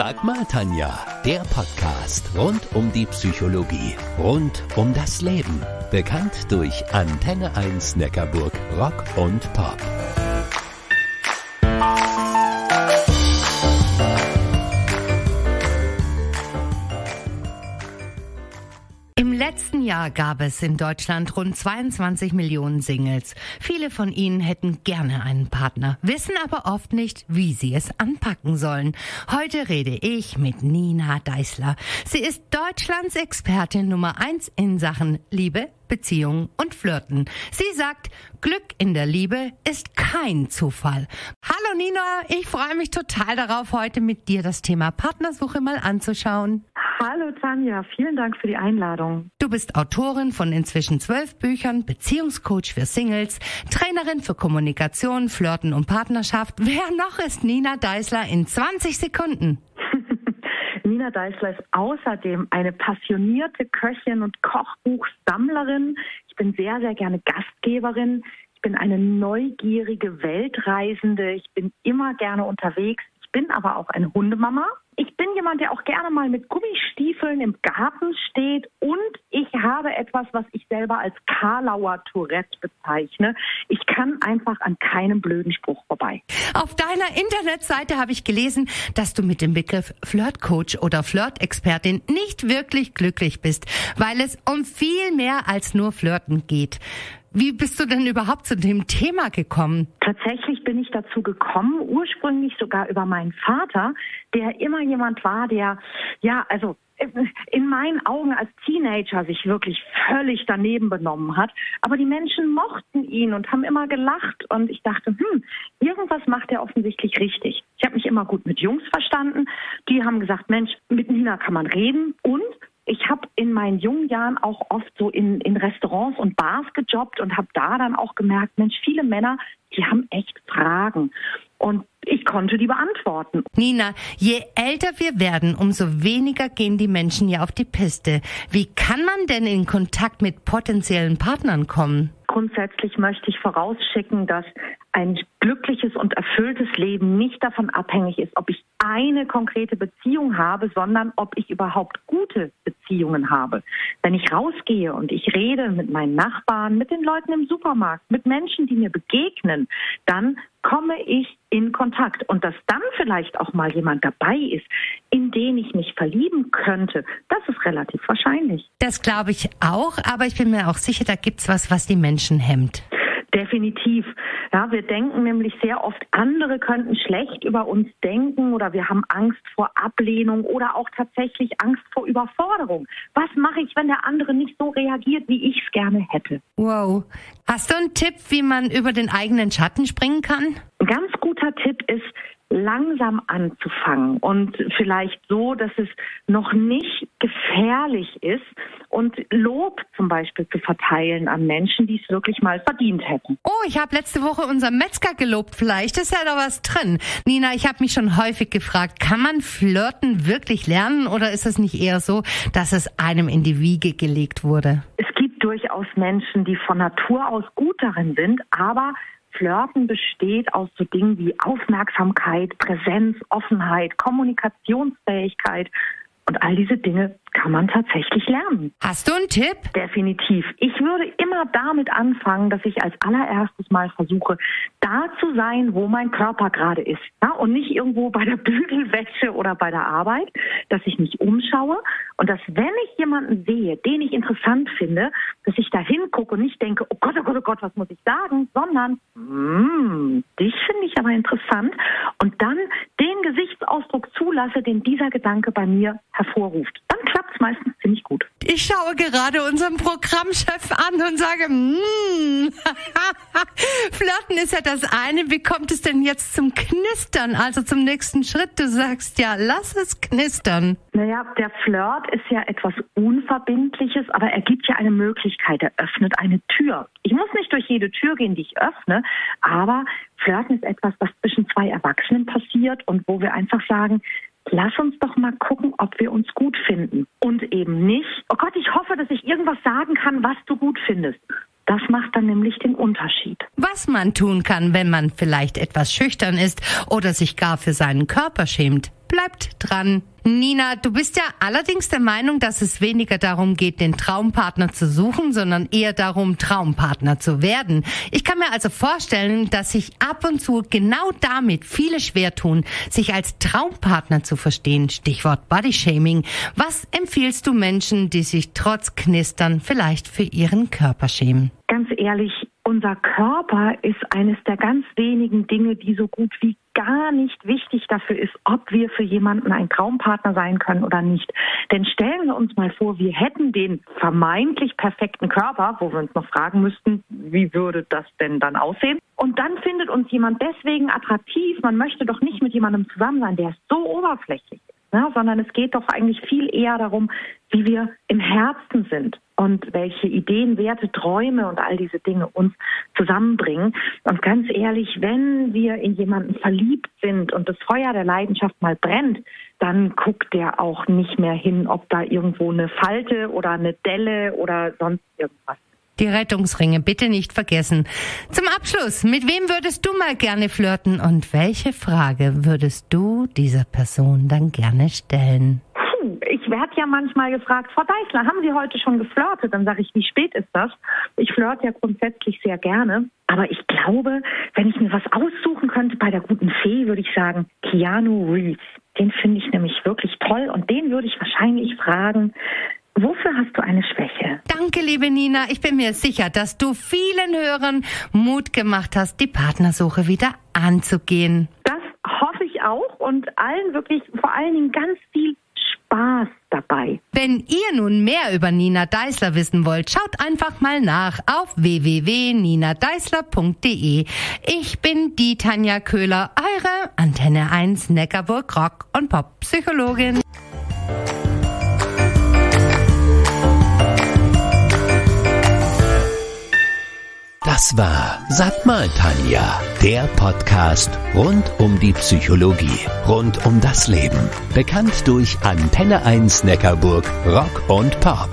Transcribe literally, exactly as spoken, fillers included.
Sag mal, Tanja, der Podcast rund um die Psychologie, rund um das Leben. Bekannt durch Antenne eins Neckarburg Rock und Pop. Im letzten Jahr gab es in Deutschland rund zweiundzwanzig Millionen Singles. Viele von ihnen hätten gerne einen Partner, wissen aber oft nicht, wie sie es anpacken sollen. Heute rede ich mit Nina Deißler. Sie ist Deutschlands Expertin Nummer eins in Sachen Liebe, Beziehungen und Flirten. Sie sagt, Glück in der Liebe ist kein Zufall. Hallo Nina, ich freue mich total darauf, heute mit dir das Thema Partnersuche mal anzuschauen. Hallo Tanja, vielen Dank für die Einladung. Du bist Autorin von inzwischen zwölf Büchern, Beziehungscoach für Singles, Trainerin für Kommunikation, Flirten und Partnerschaft. Wer noch ist Nina Deißler in zwanzig Sekunden? Nina Deißler ist außerdem eine passionierte Köchin und Kochbuchsammlerin. Ich bin sehr, sehr gerne Gastgeberin. Ich bin eine neugierige Weltreisende. Ich bin immer gerne unterwegs. Ich bin aber auch eine Hundemama. Ich bin jemand, der auch gerne mal mit Gummistiefeln im Garten steht, und ich habe etwas, was ich selber als Karlauer Tourette bezeichne. Ich kann einfach an keinem blöden Spruch vorbei. Auf deiner Internetseite habe ich gelesen, dass du mit dem Begriff Flirtcoach oder Flirtexpertin nicht wirklich glücklich bist, weil es um viel mehr als nur Flirten geht. Wie bist du denn überhaupt zu dem Thema gekommen? Tatsächlich bin ich dazu gekommen, ursprünglich sogar über meinen Vater, der immer jemand war, der, ja, also in meinen Augen als Teenager sich wirklich völlig daneben benommen hat. Aber die Menschen mochten ihn und haben immer gelacht. Und ich dachte, hm, irgendwas macht er offensichtlich richtig. Ich habe mich immer gut mit Jungs verstanden. Die haben gesagt, Mensch, mit Nina kann man reden. Und ich habe in meinen jungen Jahren auch oft so in, in Restaurants und Bars gejobbt und habe da dann auch gemerkt, Mensch, viele Männer, die haben echt Fragen. Und ich konnte die beantworten. Nina, je älter wir werden, umso weniger gehen die Menschen ja auf die Piste. Wie kann man denn in Kontakt mit potenziellen Partnern kommen? Grundsätzlich möchte ich vorausschicken, dass ein glückliches und erfülltes Leben nicht davon abhängig ist, ob ich eine konkrete Beziehung habe, sondern ob ich überhaupt gute Beziehungen habe. Wenn ich rausgehe und ich rede mit meinen Nachbarn, mit den Leuten im Supermarkt, mit Menschen, die mir begegnen, dann komme ich in Kontakt. Und dass dann vielleicht auch mal jemand dabei ist, in den ich mich verlieben könnte, das ist relativ wahrscheinlich. Das glaube ich auch, aber ich bin mir auch sicher, da gibt es was, was die Menschen hemmt. Definitiv. Ja, wir denken nämlich sehr oft, andere könnten schlecht über uns denken, oder wir haben Angst vor Ablehnung oder auch tatsächlich Angst vor Überforderung. Was mache ich, wenn der andere nicht so reagiert, wie ich es gerne hätte? Wow. Hast du einen Tipp, wie man über den eigenen Schatten springen kann? Ein ganz guter Tipp ist, langsam anzufangen und vielleicht so, dass es noch nicht gefährlich ist, und Lob zum Beispiel zu verteilen an Menschen, die es wirklich mal verdient hätten. Oh, ich habe letzte Woche unseren Metzger gelobt. Vielleicht ist ja da was drin. Nina, ich habe mich schon häufig gefragt, kann man Flirten wirklich lernen, oder ist es nicht eher so, dass es einem in die Wiege gelegt wurde? Es gibt durchaus Menschen, die von Natur aus gut darin sind, aber Flirten besteht aus so Dingen wie Aufmerksamkeit, Präsenz, Offenheit, Kommunikationsfähigkeit, und all diese Dinge kann man tatsächlich lernen. Hast du einen Tipp? Definitiv. Ich würde immer damit anfangen, dass ich als allererstes mal versuche, da zu sein, wo mein Körper gerade ist. Ja? Und nicht irgendwo bei der Bügelwäsche oder bei der Arbeit, dass ich mich umschaue und dass, wenn ich jemanden sehe, den ich interessant finde, dass ich da hingucke und nicht denke, oh Gott, oh Gott, oh Gott, was muss ich sagen, sondern, mmm, dich finde ich aber interessant, und dann den Gesichtsausdruck zulasse, den dieser Gedanke bei mir hervorruft. Dann klappt es meistens ziemlich gut. Ich schaue gerade unseren Programmchef an und sage, mmm, Flirten ist ja das eine, wie kommt es denn jetzt zum Knistern, also zum nächsten Schritt? Du sagst ja, lass es knistern. Naja, der Flirt ist ja etwas Unverbindliches, aber er gibt ja eine Möglichkeit, er öffnet eine Tür. Ich muss nicht durch jede Tür gehen, die ich öffne, aber Flirten ist etwas, was zwischen zwei Erwachsenen passiert und wo wir einfach sagen, lass uns doch mal gucken, ob wir uns gut finden. Und eben nicht, oh Gott, ich hoffe, dass ich irgendwas sagen kann, was du gut findest. Das macht dann nämlich den Unterschied. Was man tun kann, wenn man vielleicht etwas schüchtern ist oder sich gar für seinen Körper schämt. Bleibt dran. Nina, du bist ja allerdings der Meinung, dass es weniger darum geht, den Traumpartner zu suchen, sondern eher darum, Traumpartner zu werden. Ich kann mir also vorstellen, dass sich ab und zu genau damit viele schwer tun, sich als Traumpartner zu verstehen. Stichwort Bodyshaming. Was empfiehlst du Menschen, die sich trotz Knistern vielleicht für ihren Körper schämen? Ganz ehrlich, unser Körper ist eines der ganz wenigen Dinge, die so gut wie gar nicht wichtig dafür ist, ob wir für jemanden ein Traumpartner sein können oder nicht. Denn stellen wir uns mal vor, wir hätten den vermeintlich perfekten Körper, wo wir uns noch fragen müssten, wie würde das denn dann aussehen? Und dann findet uns jemand deswegen attraktiv. Man möchte doch nicht mit jemandem zusammen sein, der so oberflächlich ist. Ja, sondern es geht doch eigentlich viel eher darum, wie wir im Herzen sind und welche Ideen, Werte, Träume und all diese Dinge uns zusammenbringen. Und ganz ehrlich, wenn wir in jemanden verliebt sind und das Feuer der Leidenschaft mal brennt, dann guckt der auch nicht mehr hin, ob da irgendwo eine Falte oder eine Delle oder sonst irgendwas. Die Rettungsringe bitte nicht vergessen. Zum Abschluss, mit wem würdest du mal gerne flirten und welche Frage würdest du dieser Person dann gerne stellen? Puh, ich werde ja manchmal gefragt, Frau Deißler, haben Sie heute schon geflirtet? Dann sage ich, wie spät ist das? Ich flirte ja grundsätzlich sehr gerne, aber ich glaube, wenn ich mir was aussuchen könnte bei der guten Fee, würde ich sagen, Keanu Reeves. Den finde ich nämlich wirklich toll und den würde ich wahrscheinlich fragen, wofür hast du eine Schwäche? Danke, liebe Nina. Ich bin mir sicher, dass du vielen Hörern Mut gemacht hast, die Partnersuche wieder anzugehen. Das hoffe ich auch und allen wirklich, vor allen Dingen ganz viel Spaß dabei. Wenn ihr nun mehr über Nina Deißler wissen wollt, schaut einfach mal nach auf w w w punkt nina deißler punkt d e. Ich bin die Tanja Köhler, eure Antenne eins Neckarburg Rock und Pop Psychologin. Das war Sag mal Tanja, der Podcast rund um die Psychologie, rund um das Leben. Bekannt durch Antenne eins Neckarburg Rock und Pop.